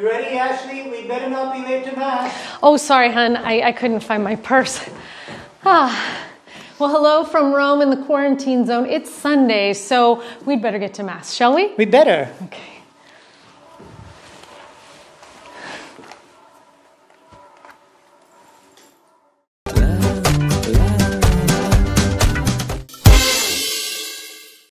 You ready, Ashley? We'd better not be late to mass. Oh, sorry, hon. I couldn't find my purse. Ah. Well, hello from Rome in the quarantine zone. It's Sunday, so we'd better get to mass, shall we? We better. Okay.